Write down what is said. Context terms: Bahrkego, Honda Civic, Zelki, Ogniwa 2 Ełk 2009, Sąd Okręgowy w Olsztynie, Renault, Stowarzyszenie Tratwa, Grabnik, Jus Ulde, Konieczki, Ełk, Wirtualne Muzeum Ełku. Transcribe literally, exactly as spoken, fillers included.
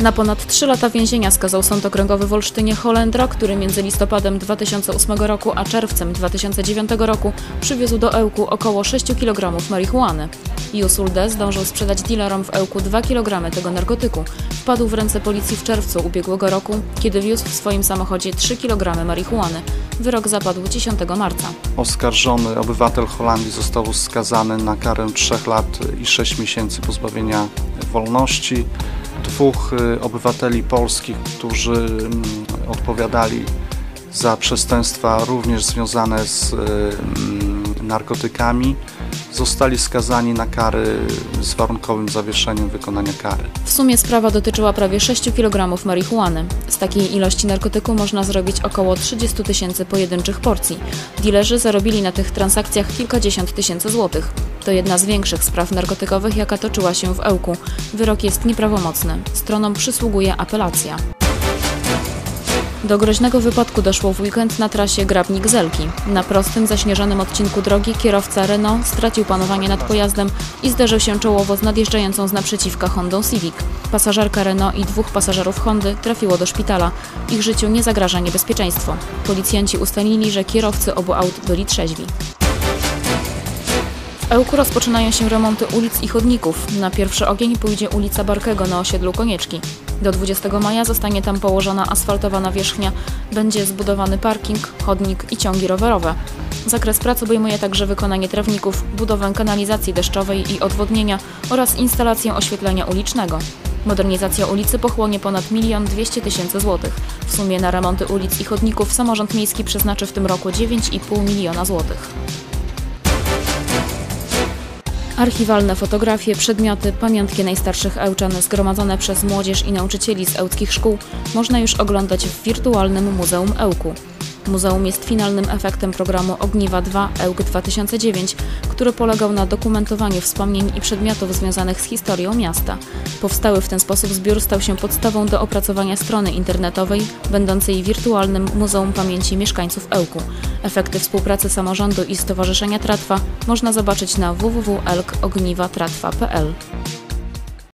Na ponad trzy lata więzienia skazał Sąd Okręgowy w Olsztynie Holendra, który między listopadem dwa tysiące ósmego roku a czerwcem dwa tysiące dziewiątego roku przywiózł do Ełku około sześć kilogramów marihuany. Jus Ulde zdążył sprzedać dealerom w Ełku dwa kilogramy tego narkotyku. Wpadł w ręce policji w czerwcu ubiegłego roku, kiedy wiózł w swoim samochodzie trzy kilogramy marihuany. Wyrok zapadł dziesiątego marca. Oskarżony obywatel Holandii został skazany na karę trzech lat i sześciu miesięcy pozbawienia wolności. Dwóch obywateli polskich, którzy odpowiadali za przestępstwa również związane z narkotykami, zostali skazani na kary z warunkowym zawieszeniem wykonania kary. W sumie sprawa dotyczyła prawie sześciu kilogramów marihuany. Z takiej ilości narkotyku można zrobić około trzydziestu tysięcy pojedynczych porcji. Dilerzy zarobili na tych transakcjach kilkadziesiąt tysięcy złotych. To jedna z większych spraw narkotykowych, jaka toczyła się w Ełku. Wyrok jest nieprawomocny. Stronom przysługuje apelacja. Do groźnego wypadku doszło w weekend na trasie Grabnik - Zelki. Na prostym, zaśnieżonym odcinku drogi kierowca Renault stracił panowanie nad pojazdem i zderzył się czołowo z nadjeżdżającą z naprzeciwka Hondą Civic. Pasażerka Renault i dwóch pasażerów Hondy trafiło do szpitala. Ich życiu nie zagraża niebezpieczeństwo. Policjanci ustalili, że kierowcy obu aut byli trzeźwi. W Ełku rozpoczynają się remonty ulic i chodników. Na pierwszy ogień pójdzie ulica Bahrkego na osiedlu Konieczki. Do dwudziestego maja zostanie tam położona asfaltowana wierzchnia, będzie zbudowany parking, chodnik i ciągi rowerowe. Zakres prac obejmuje także wykonanie trawników, budowę kanalizacji deszczowej i odwodnienia oraz instalację oświetlenia ulicznego. Modernizacja ulicy pochłonie ponad milion dwieście tysięcy złotych. W sumie na remonty ulic i chodników samorząd miejski przeznaczy w tym roku dziewięć i pół miliona złotych. Archiwalne fotografie, przedmioty, pamiątki najstarszych ełczan zgromadzone przez młodzież i nauczycieli z ełckich szkół można już oglądać w Wirtualnym Muzeum Ełku. Muzeum jest finalnym efektem programu Ogniwa dwa Ełk dwa tysiące dziewięć, który polegał na dokumentowaniu wspomnień i przedmiotów związanych z historią miasta. Powstały w ten sposób zbiór stał się podstawą do opracowania strony internetowej, będącej wirtualnym Muzeum Pamięci Mieszkańców Ełku. Efekty współpracy samorządu i Stowarzyszenia Tratwa można zobaczyć na w w w kropka elk ogniwa kropka tratwa kropka p l.